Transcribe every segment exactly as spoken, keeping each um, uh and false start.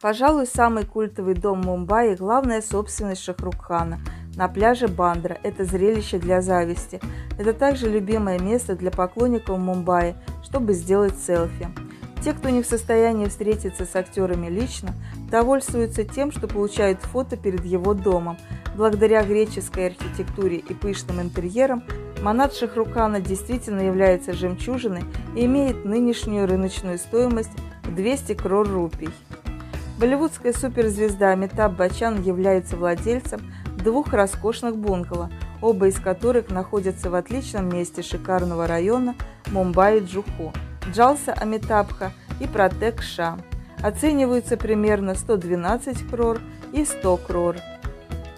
Пожалуй, самый культовый дом Мумбаи – главная собственность Шахрукх Хана на пляже Бандра. Это зрелище для зависти. Это также любимое место для поклонников Мумбаи, чтобы сделать селфи. Те, кто не в состоянии встретиться с актерами лично, довольствуются тем, что получают фото перед его домом. Благодаря греческой архитектуре и пышным интерьерам, манат Шахрукх Хана действительно является жемчужиной и имеет нынешнюю рыночную стоимость в двести крор рупий. Болливудская суперзвезда Амитабх Баччан является владельцем двух роскошных бунгало, оба из которых находятся в отличном месте шикарного района Мумбаи-Джуху – Джалса Амитабха и Протекша. Оцениваются примерно сто двенадцать крор и сто крор.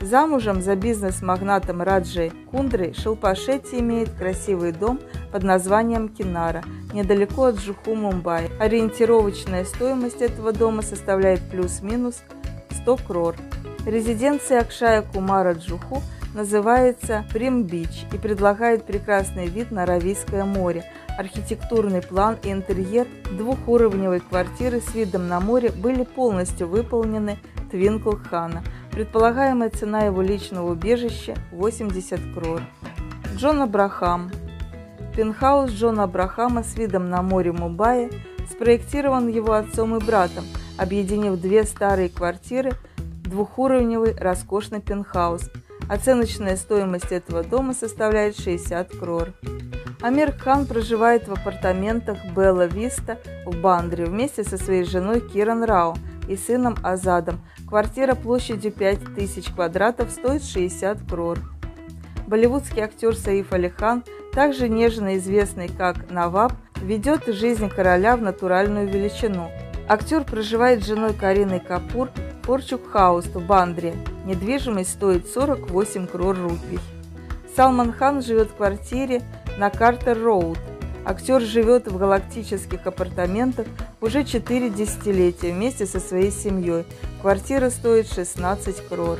Замужем за бизнес-магнатом Раджей Кундрой Шилпа Шетти имеет красивый дом под названием Кинара, недалеко от Джуху, Мумбаи. Ориентировочная стоимость этого дома составляет плюс-минус сто крор. Резиденция Акшая Кумара Джуху называется Прим Бич и предлагает прекрасный вид на Аравийское море. Архитектурный план и интерьер двухуровневой квартиры с видом на море были полностью выполнены Твинкл Хана. Предполагаемая цена его личного убежища – восемьдесят крор. Джон Абрахам. Пентхаус Джона Абрахама с видом на море Мумбаи спроектирован его отцом и братом, объединив две старые квартиры в двухуровневый роскошный пентхаус. Оценочная стоимость этого дома составляет шестьдесят крор. Амир Хан проживает в апартаментах Белла Виста в Бандре вместе со своей женой Киран Рау и сыном Азадом. Квартира площадью пять тысяч квадратов стоит шестьдесят крор. Болливудский актер Саиф Алихан, также нежно известный как Наваб, ведет жизнь короля в натуральную величину. Актер проживает с женой Карииной Капур в Порчук-Хаус в Бандре. Недвижимость стоит сорок восемь крор рупий. Салман Хан живет в квартире на Картер-Роуд. Актер живет в галактических апартаментах уже четыре десятилетия вместе со своей семьей. Квартира стоит шестнадцать крор.